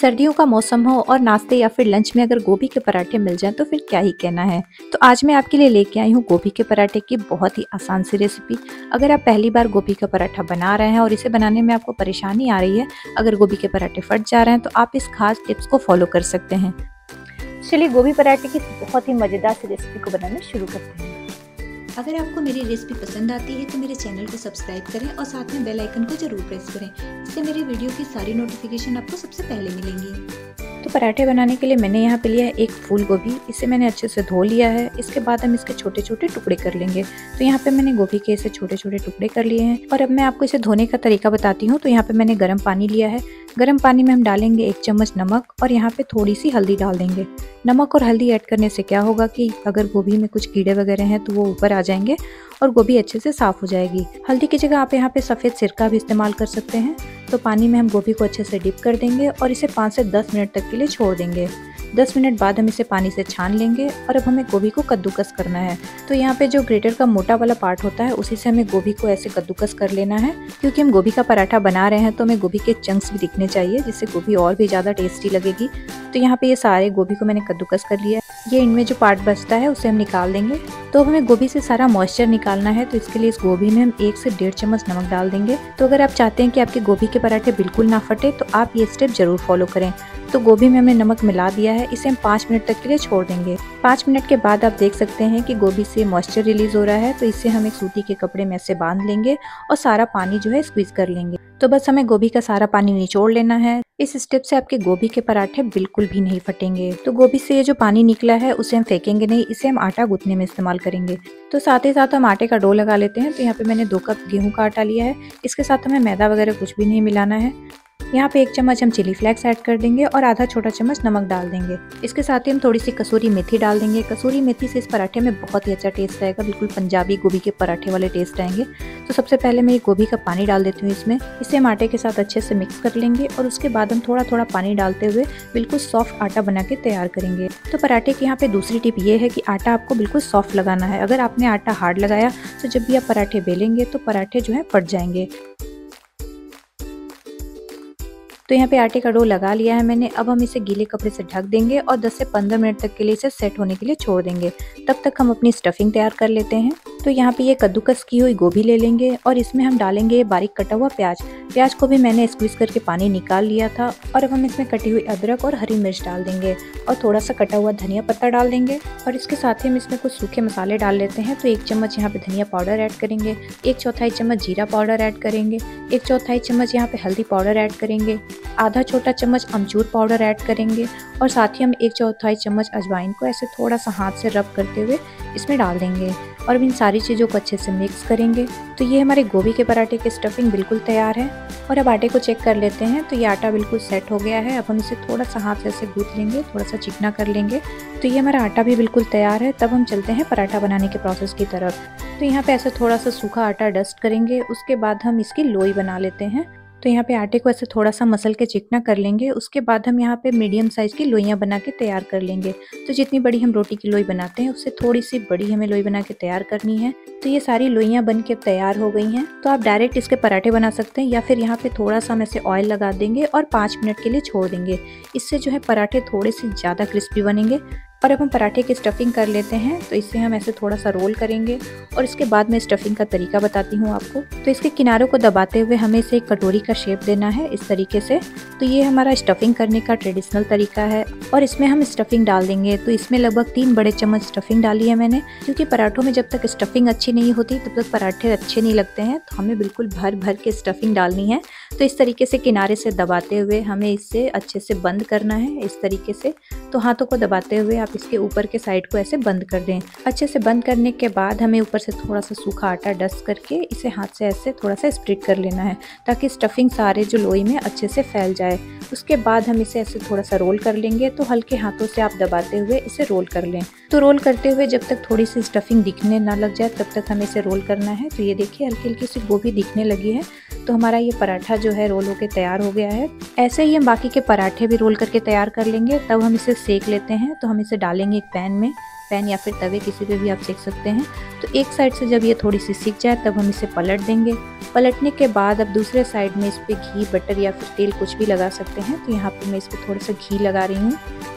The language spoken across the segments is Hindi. सर्दियों का मौसम हो और नाश्ते या फिर लंच में अगर गोभी के पराठे मिल जाएं तो फिर क्या ही कहना है। तो आज मैं आपके लिए लेके आई हूँ गोभी के पराठे की बहुत ही आसान सी रेसिपी। अगर आप पहली बार गोभी का पराठा बना रहे हैं और इसे बनाने में आपको परेशानी आ रही है, अगर गोभी के पराठे फट जा रहे हैं तो आप इस खास टिप्स को फॉलो कर सकते हैं। चलिए गोभी पराठे की बहुत ही मज़ेदार सी रेसिपी को बनाना शुरू करते हैं। अगर आपको मेरी रेसिपी पसंद आती है तो मेरे चैनल को सब्सक्राइब करें और साथ में बेल आइकन को जरूर प्रेस करें, इससे मेरे वीडियो की सारी नोटिफिकेशन आपको सबसे पहले मिलेंगी। तो पराठे बनाने के लिए मैंने यहाँ पे लिया है एक फूल गोभी, इसे मैंने अच्छे से धो लिया है। इसके बाद हम इसके छोटे छोटे टुकड़े कर लेंगे। तो यहाँ पे मैंने गोभी के ऐसे छोटे छोटे टुकड़े कर लिए हैं और अब मैं आपको इसे धोने का तरीका बताती हूँ। तो यहाँ पे मैंने गर्म पानी लिया है, गर्म पानी में हम डालेंगे 1 चम्मच नमक और यहाँ पे थोड़ी सी हल्दी डाल देंगे। नमक और हल्दी ऐड करने से क्या होगा कि अगर गोभी में कुछ कीड़े वगैरह हैं तो वो ऊपर आ जाएंगे और गोभी अच्छे से साफ़ हो जाएगी। हल्दी की जगह आप यहाँ पे सफ़ेद सिरका भी इस्तेमाल कर सकते हैं। तो पानी में हम गोभी को अच्छे से डिप कर देंगे और इसे 5 से 10 मिनट तक के लिए छोड़ देंगे। 10 मिनट बाद हम इसे पानी से छान लेंगे और अब हमें गोभी को कद्दूकस करना है। तो यहाँ पे जो ग्रेटर का मोटा वाला पार्ट होता है उसी से हमें गोभी को ऐसे कद्दूकस कर लेना है। क्योंकि हम गोभी का पराठा बना रहे हैं तो हमें गोभी के चंक्स भी दिखने चाहिए, जिससे गोभी और भी ज़्यादा टेस्टी लगेगी। तो यहाँ पे ये सारे गोभी को मैंने कद्दूकस कर लिया है, ये इनमें जो पार्ट बचता है उसे हम निकाल देंगे। तो अब हमें गोभी से सारा मॉइस्चर निकालना है, तो इसके लिए इस गोभी में हम 1 से 1.5 चम्मच नमक डाल देंगे। तो अगर आप चाहते हैं कि आपके गोभी के पराठे बिल्कुल ना फटे तो आप ये स्टेप जरूर फॉलो करें। तो गोभी में हमने नमक मिला दिया है, इसे हम 5 मिनट तक के लिए छोड़ देंगे। 5 मिनट के बाद आप देख सकते हैं कि गोभी से मॉइस्चर रिलीज़ हो रहा है। तो इसे हम एक सूती के कपड़े में ऐसे बांध लेंगे और सारा पानी जो है स्क्वीज़ कर लेंगे। तो बस हमें गोभी का सारा पानी निचोड़ लेना है। इस स्टेप से आपके गोभी के पराठे बिल्कुल भी नहीं फटेंगे। तो गोभी से ये जो पानी निकला है उसे हम फेंकेंगे नहीं, इसे हम आटा गूंथने में इस्तेमाल करेंगे। तो साथ ही साथ हम आटे का डो लगा लेते हैं। तो यहाँ पे मैंने 2 कप गेहूँ का आटा लिया है, इसके साथ हमें मैदा वगैरह कुछ भी नहीं मिलाना है। यहाँ पे 1 चम्मच हम चिली फ्लेक्स ऐड कर देंगे और आधा छोटा चम्मच नमक डाल देंगे। इसके साथ ही हम थोड़ी सी कसूरी मेथी डाल देंगे। कसूरी मेथी से इस पराठे में बहुत ही अच्छा टेस्ट आएगा, बिल्कुल पंजाबी गोभी के पराठे वाले टेस्ट आएंगे। तो सबसे पहले मैं ये गोभी का पानी डाल देती हूँ इसमें, इसे हम आटे के साथ अच्छे से मिक्स कर लेंगे और उसके बाद हम थोड़ा थोड़ा पानी डालते हुए बिल्कुल सॉफ्ट आटा बना के तैयार करेंगे। तो पराठे की यहाँ पे दूसरी टिप ये है कि आटा आपको बिल्कुल सॉफ्ट लगाना है। अगर आपने आटा हार्ड लगाया तो जब भी आप पराठे बेलेंगे तो पराठे जो है फट जाएंगे। तो यहाँ पे आटे का डो लगा लिया है मैंने, अब हम इसे गीले कपड़े से ढक देंगे और 10 से 15 मिनट तक के लिए इसे सेट होने के लिए छोड़ देंगे। तब तक हम अपनी स्टफिंग तैयार कर लेते हैं। तो यहाँ पे ये कद्दूकस की हुई गोभी ले लेंगे और इसमें हम डालेंगे बारीक कटा हुआ प्याज। प्याज को भी मैंने स्क्वीज करके पानी निकाल लिया था और अब हम इसमें कटी हुई अदरक और हरी मिर्च डाल देंगे और थोड़ा सा कटा हुआ धनिया पत्ता डाल देंगे। और इसके साथ ही हम इसमें कुछ सूखे मसाले डाल लेते हैं। तो 1 चम्मच यहाँ पे धनिया पाउडर ऐड करेंगे, 1 चौथाई चम्मच जीरा पाउडर ऐड करेंगे, 1 चौथाई चम्मच यहाँ पे हल्दी पाउडर ऐड करेंगे, आधा छोटा चम्मच अमचूर पाउडर ऐड करेंगे और साथ ही हम 1 चौथाई चम्मच अजवाइन को ऐसे थोड़ा सा हाथ से रब करते हुए इसमें डाल देंगे और इन सारी चीज़ों को अच्छे से मिक्स करेंगे। तो ये हमारे गोभी के पराठे की स्टफिंग बिल्कुल तैयार है। और अब आटे को चेक कर लेते हैं। तो ये आटा बिल्कुल सेट हो गया है। अब हम इसे थोड़ा सा हाथ से ऐसे गूंथ लेंगे, थोड़ा सा चिकना कर लेंगे। तो ये हमारा आटा भी बिल्कुल तैयार है। तब हम चलते हैं पराठा बनाने के प्रोसेस की तरफ। तो यहाँ पर ऐसे थोड़ा सा सूखा आटा डस्ट करेंगे, उसके बाद हम इसकी लोई बना लेते हैं। तो यहाँ पे आटे को ऐसे थोड़ा सा मसल के चिकना कर लेंगे, उसके बाद हम यहाँ पे मीडियम साइज़ की लोइयाँ बना के तैयार कर लेंगे। तो जितनी बड़ी हम रोटी की लोई बनाते हैं उससे थोड़ी सी बड़ी हमें लोई बना के तैयार करनी है। तो ये सारी लोइयाँ बन के तैयार हो गई हैं। तो आप डायरेक्ट इसके पराठे बना सकते हैं या फिर यहाँ पे थोड़ा सा हम ऐसे ऑयल लगा देंगे और 5 मिनट के लिए छोड़ देंगे। इससे जो है पराठे थोड़े से ज़्यादा क्रिस्पी बनेंगे। और अब हम पराठे की स्टफिंग कर लेते हैं। तो इसे हम ऐसे थोड़ा सा रोल करेंगे और इसके बाद मैं स्टफिंग का तरीका बताती हूँ आपको। तो इसके किनारों को दबाते हुए हमें इसे एक कटोरी का शेप देना है इस तरीके से। तो ये हमारा स्टफिंग करने का ट्रेडिशनल तरीका है और इसमें हम स्टफिंग डाल देंगे। तो इसमें लगभग 3 बड़े चम्मच स्टफिंग डाली है मैंने, क्योंकि पराठों में जब तक स्टफिंग अच्छी नहीं होती तब तक पराठे अच्छे नहीं लगते हैं। तो हमें बिल्कुल भर भर के स्टफिंग डालनी है। तो इस तरीके से किनारे से दबाते हुए हमें इसे अच्छे से बंद करना है इस तरीके से। तो हाथों को दबाते हुए आप इसके ऊपर के साइड को ऐसे बंद कर दें। अच्छे से बंद करने के बाद हमें ऊपर से थोड़ा सा सूखा आटा डस्ट करके इसे हाथ से ऐसे थोड़ा सा स्प्रेड कर लेना है, ताकि स्टफिंग सारे जो लोई में अच्छे से फैल जाए। उसके बाद हम इसे ऐसे थोड़ा सा रोल कर लेंगे। तो हल्के हाथों से आप दबाते हुए इसे रोल कर लें। तो रोल करते हुए जब तक थोड़ी सी स्टफिंग दिखने ना लग जाए तब तक हमें इसे रोल करना है। तो ये देखिए हल्की हल्की सी गोभी दिखने लगी है। तो हमारा ये पराठा जो है रोल होकर तैयार हो गया है। ऐसे ही हम बाकी के पराठे भी रोल करके तैयार कर लेंगे। तब हम इसे सेक लेते हैं। तो हम इसे डालेंगे एक पैन में पैन या फिर तवे किसी पे भी आप सेक सकते हैं। तो एक साइड से जब ये थोड़ी सी सिक जाए तब हम इसे पलट देंगे। पलटने के बाद अब दूसरे साइड में इस पर घी, बटर या फिर तेल कुछ भी लगा सकते हैं। तो यहाँ पे मैं इस पर थोड़ा सा घी लगा रही हूँ।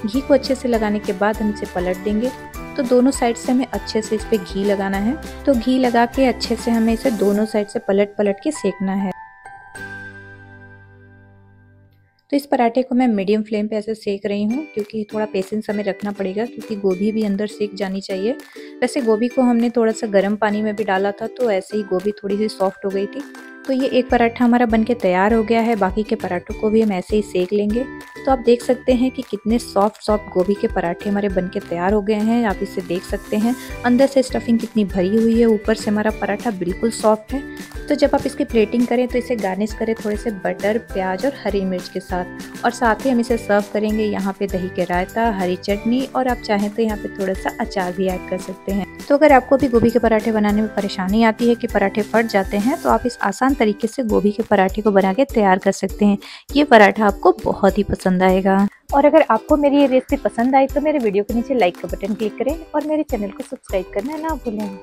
घी को अच्छे से लगाने के बाद हम इसे पलट देंगे। तो दोनों साइड से हमें अच्छे से इस पर घी लगाना है। तो घी लगा के अच्छे से हमें इसे दोनों साइड से पलट पलट के सेकना है। तो इस पराठे को मैं मीडियम फ्लेम पे ऐसे सेक रही हूँ, क्योंकि थोड़ा पेशेंस हमें रखना पड़ेगा, क्योंकि गोभी भी अंदर सेक जानी चाहिए। वैसे गोभी को हमने थोड़ा सा गर्म पानी में भी डाला था, तो ऐसे ही गोभी थोड़ी सी सॉफ्ट हो गई थी। तो ये एक पराठा हमारा बनके तैयार हो गया है। बाकी के पराठों को भी हम ऐसे ही सेक लेंगे। तो आप देख सकते हैं कि कितने सॉफ्ट गोभी के पराठे हमारे बनके तैयार हो गए हैं। आप इसे देख सकते हैं, अंदर से स्टफिंग कितनी भरी हुई है, ऊपर से हमारा पराठा बिल्कुल सॉफ्ट है। तो जब आप इसकी प्लेटिंग करें तो इसे गार्निश करें थोड़े से बटर, प्याज और हरी मिर्च के साथ, और साथ ही हम इसे सर्व करेंगे यहाँ पे दही के रायता, हरी चटनी, और आप चाहें तो यहाँ पे थोड़ा सा अचार भी ऐड कर सकते हैं। तो अगर आपको भी गोभी के पराठे बनाने में परेशानी आती है कि पराठे फट जाते हैं, तो आप इस आसान तरीके से गोभी के पराठे को बना के तैयार कर सकते हैं। ये पराठा आपको बहुत ही पसंद आएगा। और अगर आपको मेरी ये रेसिपी पसंद आई तो मेरे वीडियो के नीचे लाइक का बटन क्लिक करें और मेरे चैनल को सब्सक्राइब करना ना भूलें।